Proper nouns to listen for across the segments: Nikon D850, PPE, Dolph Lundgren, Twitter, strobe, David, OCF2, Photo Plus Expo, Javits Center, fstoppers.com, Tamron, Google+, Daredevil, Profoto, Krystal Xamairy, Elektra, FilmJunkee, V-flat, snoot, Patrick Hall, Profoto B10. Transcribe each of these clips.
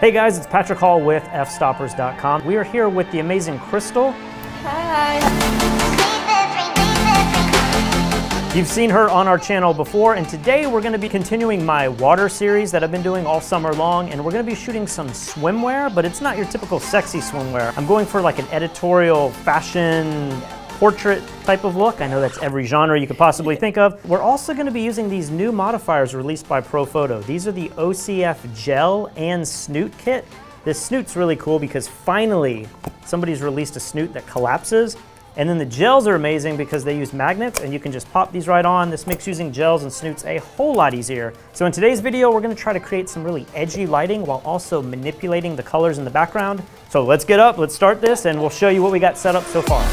Hey guys, it's Patrick Hall with fstoppers.com. We are here with the amazing Krystal. Hi. You've seen her on our channel before, and today we're gonna be continuing my water series that I've been doing all summer long, and we're gonna be shooting some swimwear, but it's not your typical sexy swimwear. I'm going for like an editorial fashion, portrait type of look. I know that's every genre you could possibly think of. We're also going to be using these new modifiers released by Profoto. These are the OCF gel and snoot kit. This snoot's really cool because finally somebody's released a snoot that collapses. And then the gels are amazing because they use magnets and you can just pop these right on. This makes using gels and snoots a whole lot easier. So in today's video, we're going to try to create some really edgy lighting while also manipulating the colors in the background. So let's get up, let's start this, and we'll show you what we got set up so far.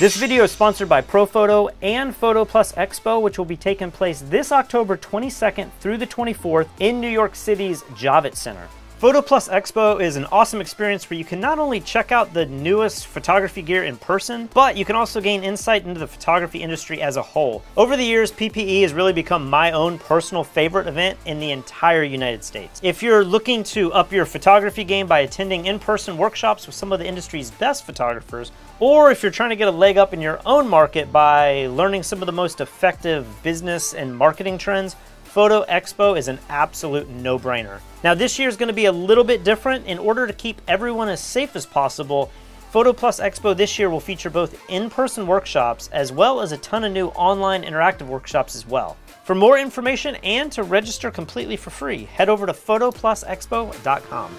This video is sponsored by Profoto and Photo Plus Expo, which will be taking place this October 22nd through the 24th in New York City's Javits Center. Photo Plus Expo is an awesome experience where you can not only check out the newest photography gear in person, but you can also gain insight into the photography industry as a whole. Over the years, PPE has really become my own personal favorite event in the entire United States. If you're looking to up your photography game by attending in-person workshops with some of the industry's best photographers, or if you're trying to get a leg up in your own market by learning some of the most effective business and marketing trends, Photo Expo is an absolute no-brainer. Now this year is going to be a little bit different. In order to keep everyone as safe as possible, Photo Plus Expo this year will feature both in-person workshops as well as a ton of new online interactive workshops as well. For more information and to register completely for free, head over to photoplusexpo.com.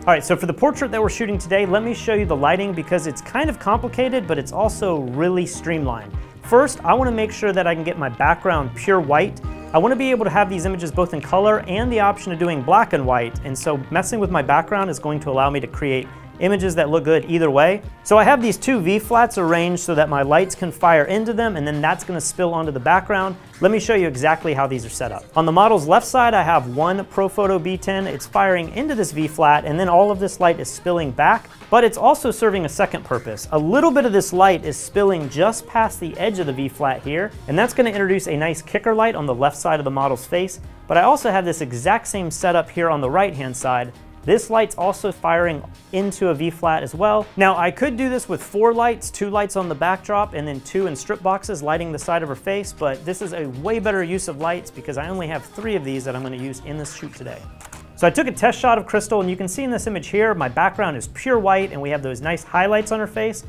All right, so for the portrait that we're shooting today, let me show you the lighting because it's kind of complicated, but it's also really streamlined. First, I want to make sure that I can get my background pure white. I want to be able to have these images both in color and the option of doing black and white, and so messing with my background is going to allow me to create images that look good either way. So I have these two V-flats arranged so that my lights can fire into them, and then that's gonna spill onto the background. Let me show you exactly how these are set up. On the model's left side, I have one Profoto B10. It's firing into this V-flat, and then all of this light is spilling back, but it's also serving a second purpose. A little bit of this light is spilling just past the edge of the V-flat here, and that's gonna introduce a nice kicker light on the left side of the model's face, but I also have this exact same setup here on the right-hand side. This light's also firing into a V-flat as well. Now, I could do this with four lights, two lights on the backdrop, and then two in strip boxes lighting the side of her face, but this is a way better use of lights because I only have three of these that I'm gonna use in this shoot today. So I took a test shot of Krystal, and you can see in this image here, my background is pure white, and we have those nice highlights on her face.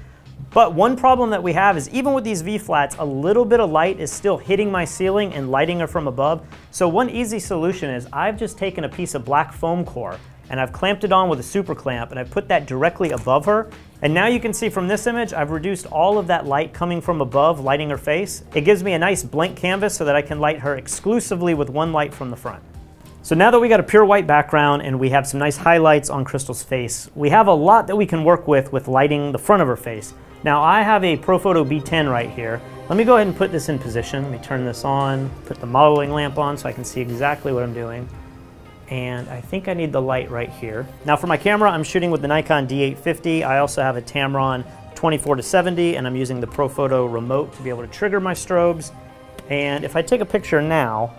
But one problem that we have is even with these V-flats, a little bit of light is still hitting my ceiling and lighting her from above. So one easy solution is I've just taken a piece of black foam core and I've clamped it on with a super clamp, and I've put that directly above her. And now you can see from this image, I've reduced all of that light coming from above, lighting her face. It gives me a nice blank canvas so that I can light her exclusively with one light from the front. So now that we got a pure white background and we have some nice highlights on Krystal's face, we have a lot that we can work with lighting the front of her face. Now I have a Profoto B10 right here. Let me go ahead and put this in position. Let me turn this on, put the modeling lamp on so I can see exactly what I'm doing. And I think I need the light right here. Now for my camera, I'm shooting with the Nikon D850. I also have a Tamron 24-70, and I'm using the Profoto remote to be able to trigger my strobes. And if I take a picture now,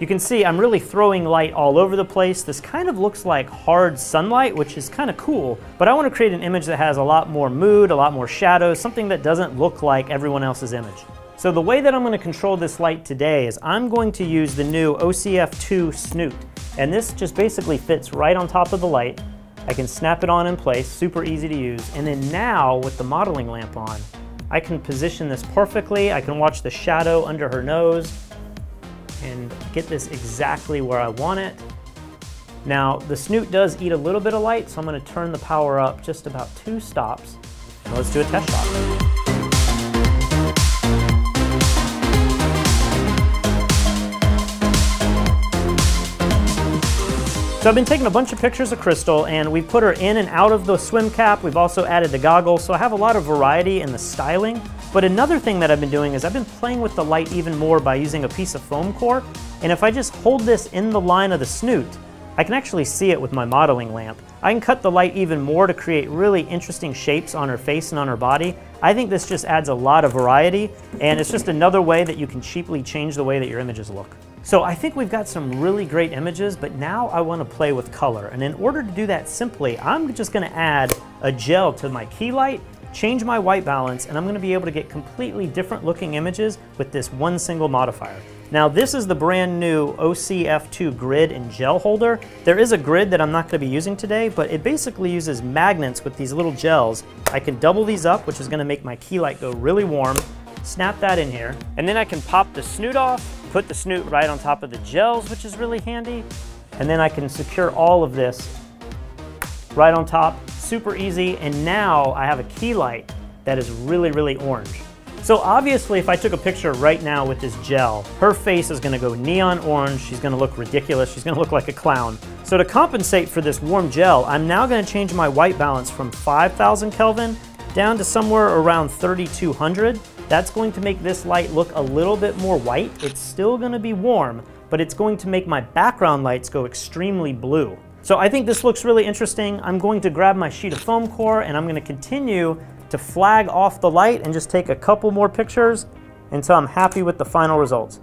you can see I'm really throwing light all over the place. This kind of looks like hard sunlight, which is kind of cool, but I want to create an image that has a lot more mood, a lot more shadows, something that doesn't look like everyone else's image. So the way that I'm going to control this light today is I'm going to use the new OCF2 snoot, and this just basically fits right on top of the light. I can snap it on in place, super easy to use, and then now with the modeling lamp on, I can position this perfectly. I can watch the shadow under her nose and get this exactly where I want it. Now the snoot does eat a little bit of light, so I'm going to turn the power up just about 2 stops, and let's do a test shot. So I've been taking a bunch of pictures of Krystal, and we put her in and out of the swim cap. We've also added the goggles, so I have a lot of variety in the styling. But another thing that I've been doing is I've been playing with the light even more by using a piece of foam core. And if I just hold this in the line of the snoot, I can actually see it with my modeling lamp. I can cut the light even more to create really interesting shapes on her face and on her body. I think this just adds a lot of variety, and it's just another way that you can cheaply change the way that your images look. So I think we've got some really great images, but now I want to play with color. And in order to do that simply, I'm just going to add a gel to my key light, change my white balance, and I'm going to be able to get completely different looking images with this one single modifier. Now this is the brand new OCF2 grid and gel holder. There is a grid that I'm not going to be using today, but it basically uses magnets with these little gels. I can double these up, which is going to make my key light go really warm. Snap that in here, and then I can pop the snoot off, put the snoot right on top of the gels, which is really handy, and then I can secure all of this right on top, super easy, and now I have a key light that is really, really orange. So obviously, if I took a picture right now with this gel, her face is gonna go neon orange, she's gonna look ridiculous, she's gonna look like a clown. So to compensate for this warm gel, I'm now gonna change my white balance from 5,000 Kelvin down to somewhere around 3,200. That's going to make this light look a little bit more white. It's still gonna be warm, but it's going to make my background lights go extremely blue. So I think this looks really interesting. I'm going to grab my sheet of foam core and I'm gonna continue to flag off the light and just take a couple more pictures until I'm happy with the final results.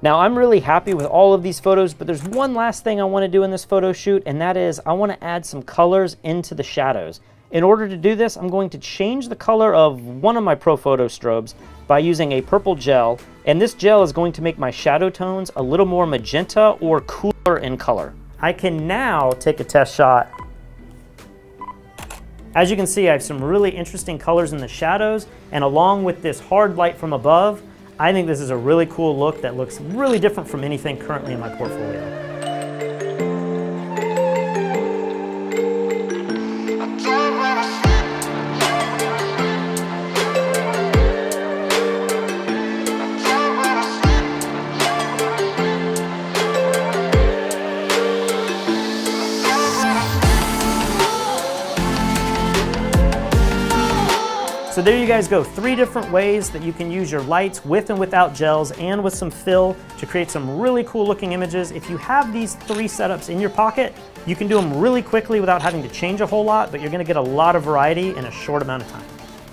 Now I'm really happy with all of these photos, but there's one last thing I want to do in this photo shoot, and that is I want to add some colors into the shadows. In order to do this, I'm going to change the color of one of my Profoto strobes by using a purple gel, and this gel is going to make my shadow tones a little more magenta or cooler in color. I can now take a test shot. As you can see, I have some really interesting colors in the shadows, and along with this hard light from above, I think this is a really cool look that looks really different from anything currently in my portfolio. So there you guys go, three different ways that you can use your lights with and without gels and with some fill to create some really cool looking images. If you have these three setups in your pocket, you can do them really quickly without having to change a whole lot, but you're gonna get a lot of variety in a short amount of time.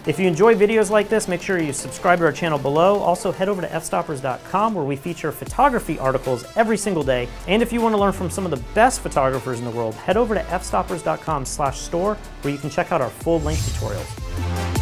If you enjoy videos like this, make sure you subscribe to our channel below. Also head over to fstoppers.com where we feature photography articles every single day. And if you want to learn from some of the best photographers in the world, head over to fstoppers.com/store where you can check out our full length tutorials.